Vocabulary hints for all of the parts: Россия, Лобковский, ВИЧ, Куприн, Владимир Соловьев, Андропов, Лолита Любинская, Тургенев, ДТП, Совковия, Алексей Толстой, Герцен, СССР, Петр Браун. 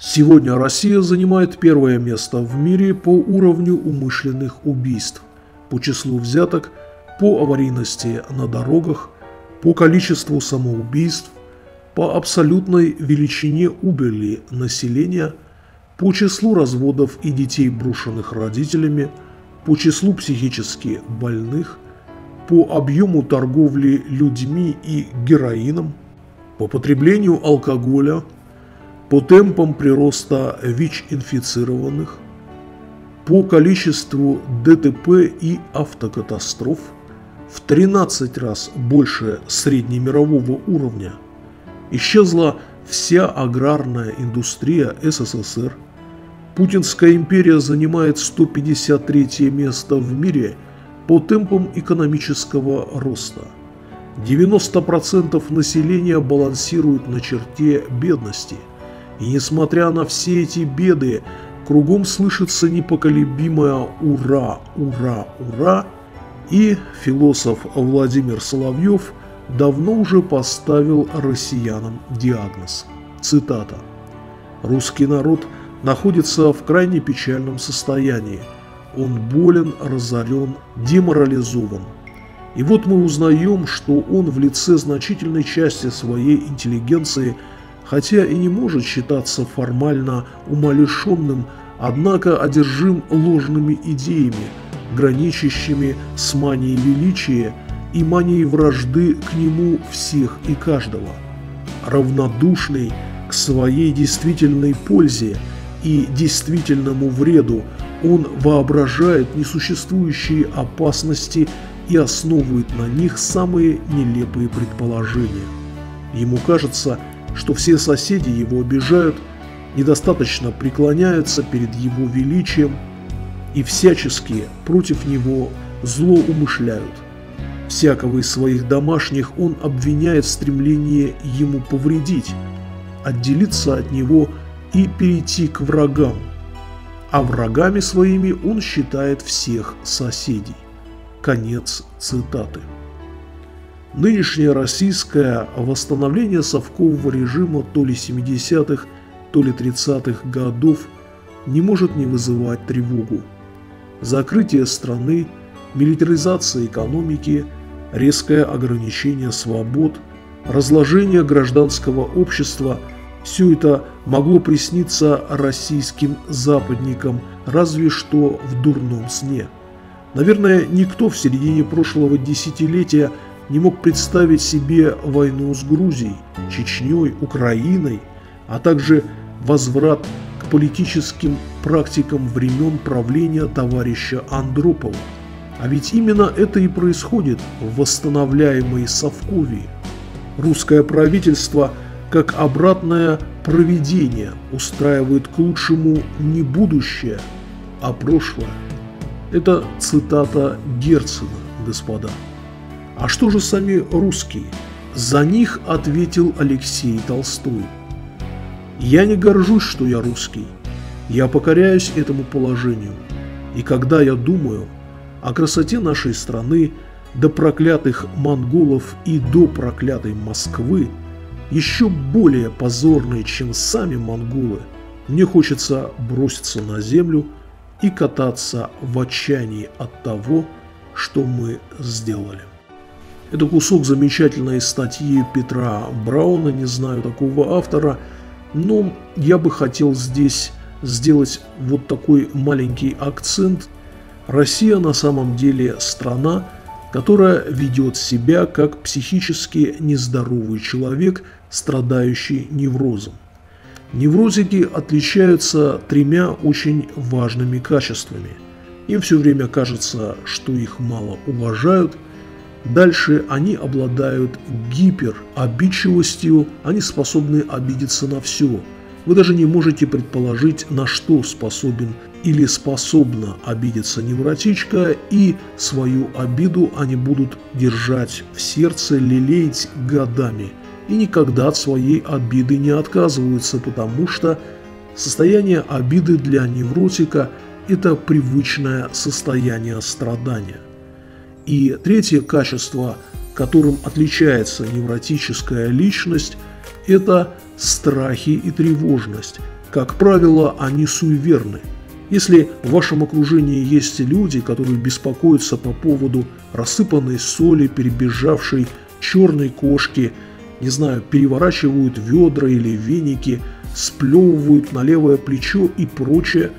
Сегодня Россия занимает первое место в мире по уровню умышленных убийств, по числу взяток, по аварийности на дорогах, по количеству самоубийств, по абсолютной величине убыли населения, по числу разводов и детей, брошенных родителями, по числу психически больных, по объему торговли людьми и героином, по потреблению алкоголя, по темпам прироста ВИЧ-инфицированных, по количеству ДТП и автокатастроф, в 13 раз больше среднемирового уровня. Исчезла вся аграрная индустрия СССР. Путинская империя занимает 153 место в мире по темпам экономического роста. 90% населения балансирует на черте бедности. И несмотря на все эти беды, кругом слышится непоколебимое «Ура! Ура! Ура!», и философ Владимир Соловьев давно уже поставил россиянам диагноз. Цитата. «Русский народ находится в крайне печальном состоянии. Он болен, разорен, деморализован. И вот мы узнаем, что он в лице значительной части своей интеллигенции, хотя и не может считаться формально умалишенным, однако одержим ложными идеями, граничащими с манией величия и манией вражды к нему всех и каждого. Равнодушный к своей действительной пользе и действительному вреду, он воображает несуществующие опасности и основывает на них самые нелепые предположения. Ему кажется, что все соседи его обижают, недостаточно преклоняются перед его величием и всячески против него злоумышляют. Всякого из своих домашних он обвиняет в стремлении ему повредить, отделиться от него и перейти к врагам, а врагами своими он считает всех соседей». Конец цитаты. Нынешнее российское восстановление совкового режима то ли 70-х, то ли 30-х годов не может не вызывать тревогу. Закрытие страны, милитаризация экономики, резкое ограничение свобод, разложение гражданского общества – все это могло присниться российским западникам, разве что в дурном сне. Наверное, никто в середине прошлого десятилетия не мог представить себе войну с Грузией, Чечней, Украиной, а также возврат к политическим практикам времен правления товарища Андропова. А ведь именно это и происходит в восстановляемой Совковии. Русское правительство, как обратное провидение, устраивает к лучшему не будущее, а прошлое. Это цитата Герцена, господа. А что же сами русские? За них ответил Алексей Толстой. «Я не горжусь, что я русский. Я покоряюсь этому положению. И когда я думаю о красоте нашей страны до проклятых монголов и до проклятой Москвы, еще более позорные, чем сами монголы, мне хочется броситься на землю и кататься в отчаянии от того, что мы сделали». Это кусок замечательной статьи Петра Брауна, не знаю такого автора, но я бы хотел здесь сделать вот такой маленький акцент. Россия на самом деле страна, которая ведет себя как психически нездоровый человек, страдающий неврозом. Неврозики отличаются тремя очень важными качествами. Им все время кажется, что их мало уважают. Дальше они обладают гиперобидчивостью, они способны обидеться на все. Вы даже не можете предположить, на что способен или способна обидеться невротичка, и свою обиду они будут держать в сердце, лелеять годами. И никогда от своей обиды не отказываются, потому что состояние обиды для невротика – это привычное состояние страдания. И третье качество, которым отличается невротическая личность, это страхи и тревожность. Как правило, они суеверны. Если в вашем окружении есть люди, которые беспокоятся по поводу рассыпанной соли, перебежавшей черной кошки, не знаю, переворачивают ведра или веники, сплевывают на левое плечо и прочее,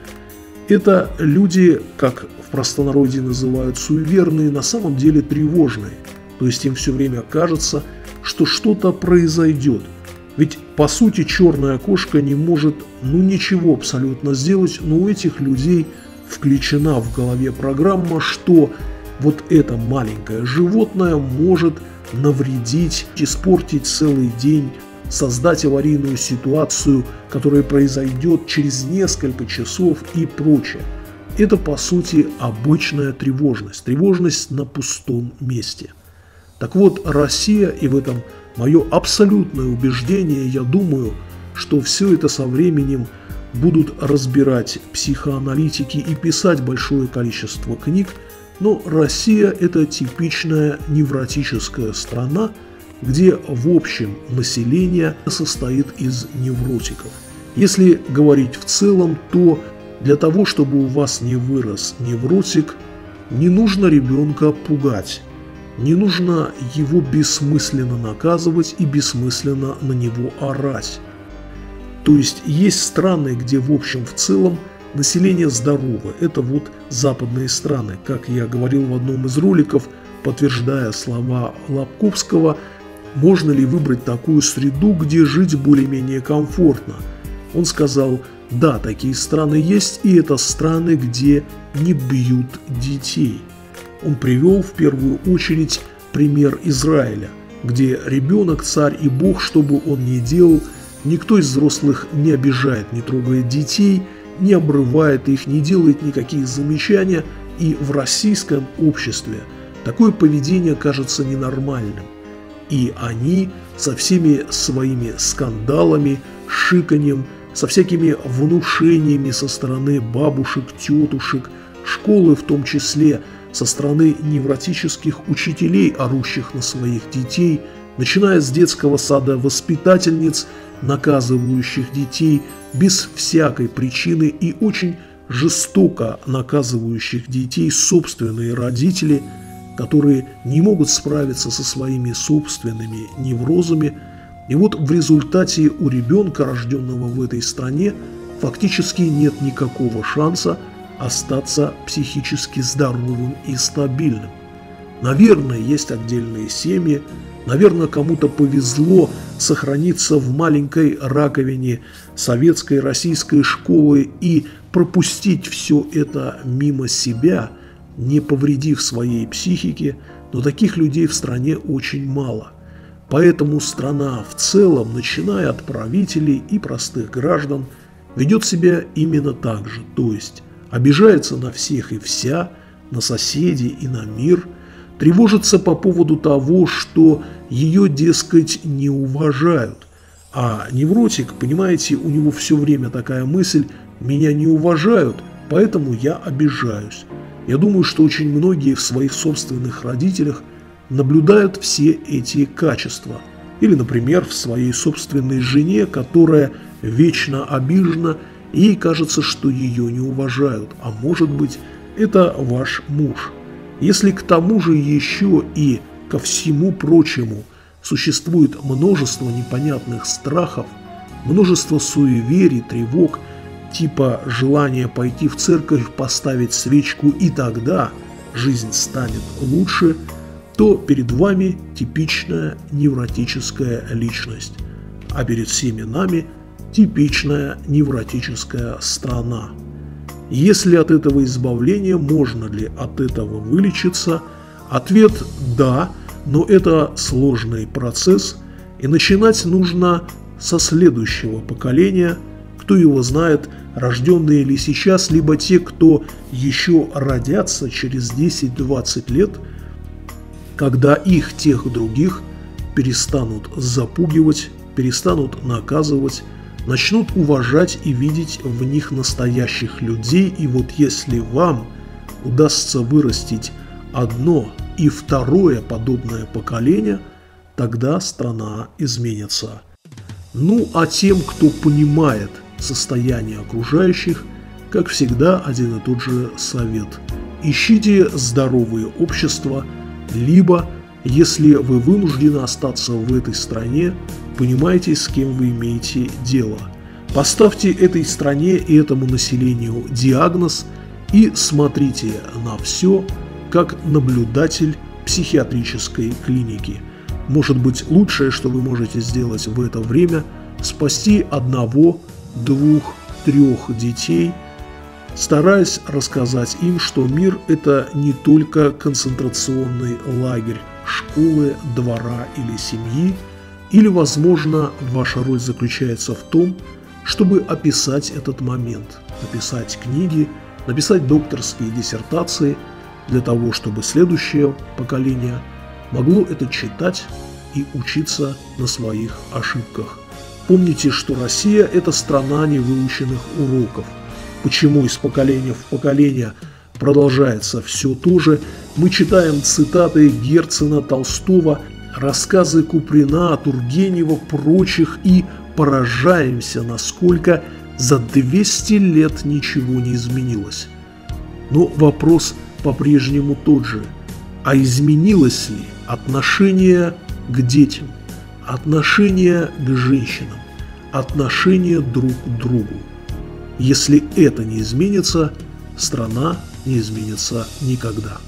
это люди, как в простонародье называют, суеверные, на самом деле тревожные. То есть им все время кажется, что что-то произойдет. Ведь, по сути, черная кошка не может ничего абсолютно сделать, но у этих людей включена в голове программа, что вот это маленькое животное может навредить, испортить целый день, создать аварийную ситуацию, которая произойдет через несколько часов и прочее. Это, по сути, обычная тревожность. Тревожность на пустом месте. Так вот, Россия, и в этом мое абсолютное убеждение, я думаю, что все это со временем будут разбирать психоаналитики и писать большое количество книг, но Россия – это типичная невротическая страна, где в общем население состоит из невротиков. Если говорить в целом, то для того, чтобы у вас не вырос невротик, не нужно ребенка пугать. Не нужно его бессмысленно наказывать и бессмысленно на него орать. То есть есть страны, где в общем в целом население здорово. Это вот западные страны. Как я говорил в одном из роликов, подтверждая слова Лобковского, можно ли выбрать такую среду, где жить более-менее комфортно? Он сказал, да, такие страны есть, и это страны, где не бьют детей. Он привел в первую очередь пример Израиля, где ребенок, царь и бог, что бы он ни делал, никто из взрослых не обижает, не трогает детей, не обрывает их, не делает никаких замечаний, и в российском обществе такое поведение кажется ненормальным. И они со всеми своими скандалами, шиканьем, со всякими внушениями со стороны бабушек, тетушек, школы в том числе, со стороны невротических учителей, орущих на своих детей, начиная с детского сада воспитательниц, наказывающих детей без всякой причины и очень жестоко наказывающих детей собственные родители, которые не могут справиться со своими собственными неврозами. И вот в результате у ребенка, рожденного в этой стране, фактически нет никакого шанса остаться психически здоровым и стабильным. Наверное, есть отдельные семьи, наверное, кому-то повезло сохраниться в маленькой раковине советской российской школы и пропустить все это мимо себя, не повредив своей психике, но таких людей в стране очень мало. Поэтому страна в целом, начиная от правителей и простых граждан, ведет себя именно так же, то есть обижается на всех и вся, на соседей и на мир, тревожится по поводу того, что ее, дескать, не уважают. А невротик, понимаете, у него все время такая мысль «меня не уважают, поэтому я обижаюсь». Я думаю, что очень многие в своих собственных родителях наблюдают все эти качества. Или, например, в своей собственной жене, которая вечно обижена, и ей кажется, что ее не уважают, а может быть, это ваш муж. Если к тому же еще и ко всему прочему существует множество непонятных страхов, множество суеверий, тревог, типа желания пойти в церковь, поставить свечку и тогда жизнь станет лучше, то перед вами типичная невротическая личность, а перед всеми нами – типичная невротическая страна. Если от этого избавления, можно ли от этого вылечиться? Ответ – да, но это сложный процесс, и начинать нужно со следующего поколения, кто его знает, рожденные ли сейчас, либо те, кто еще родятся через 10-20 лет, когда их, тех других, перестанут запугивать, перестанут наказывать, начнут уважать и видеть в них настоящих людей, и вот если вам удастся вырастить одно и второе подобное поколение, тогда страна изменится. Ну а тем, кто понимает состояние окружающих, как всегда, один и тот же совет. Ищите здоровые общества, либо, если вы вынуждены остаться в этой стране, понимайте, с кем вы имеете дело. Поставьте этой стране и этому населению диагноз и смотрите на все, как наблюдатель психиатрической клиники. Может быть, лучшее, что вы можете сделать в это время – спасти одного, двух, трех детей, стараясь рассказать им, что мир – это не только концентрационный лагерь, школы, двора или семьи, или, возможно, ваша роль заключается в том, чтобы описать этот момент, написать книги, написать докторские диссертации для того, чтобы следующее поколение могло это читать и учиться на своих ошибках. Помните, что Россия – это страна невыученных уроков. Почему из поколения в поколение продолжается все то же? Мы читаем цитаты Герцена, Толстого, рассказы Куприна, Тургенева, прочих и поражаемся, насколько за 200 лет ничего не изменилось. Но вопрос по-прежнему тот же. А изменилось ли отношение к детям, отношение к женщинам, отношение друг к другу? Если это не изменится, страна не изменится никогда.